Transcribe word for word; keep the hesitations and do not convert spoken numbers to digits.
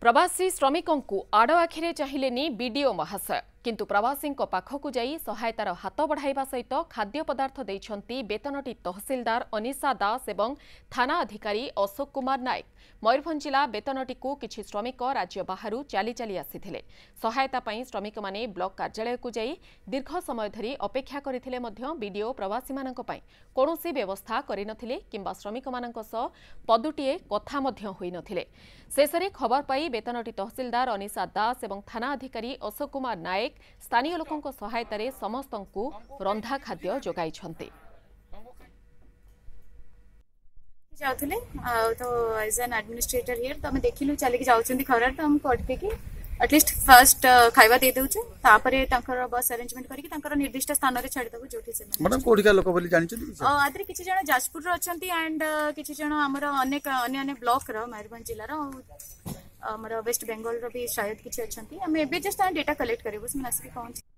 प्रवासी श्रमिकों आड़ आखिरे चाहिलेनी बीडीओ महाशय किंतु प्रवासी पाखकू जाई सहायतार हाथ बढ़ाइबा सहित खाद्य पदार्थ देइछंती बेतनटी तहसीलदार अनिसा दास एवं थाना अधिकारी अशोक कुमार नायक। मयूरभंज जिला बेतनटी को किछि श्रमिक राज्य बाहरु चाली चाली आसिथिले। सहायता पई श्रमिक माने ब्लॉक कार्यालय को जाई दीर्घ समय धरी अपेक्षा करिथिले मध्य बीडीओ प्रवासी माननक पई कोनोसी व्यवस्था करिनथिले किंबा श्रमिक माननक सह पदुटिए कथा मध्य होई नथिले। शेषरे खबर पाई बेतनटी तहसीलदार अनिसा दास एवं थाना अधिकारी अशोक कुमार नायक स्थानीय लोकों सहायता रे समस्तंकु रंधा खाद्य जोगाई छंते। तो एज एन एडमिनिस्ट्रेटर हियर तो हमें देखिलु चले के जाउचंदी खरार तो हम कोटके के एटलीस्ट फर्स्ट खाइवा दे देउचे तापरे तांकर बस अरेंजमेंट करी के तांकर निर्दिष्ट स्थान रे छाडी दबो जोठी से मैडम कोठिका लोक बोली जानि छथि। आदरे किछि जण जाजपुर रो अछंती एंड किछि जण हमर अनेक अन्य अन्य ब्लॉक रो मयूरभंज जिल्ला रो अमर वेस्ट बेंगल रो भी शायद किछि अछंती। हम एबे जस्ट डेटा कलेक्ट करबो से नसकी पहुंच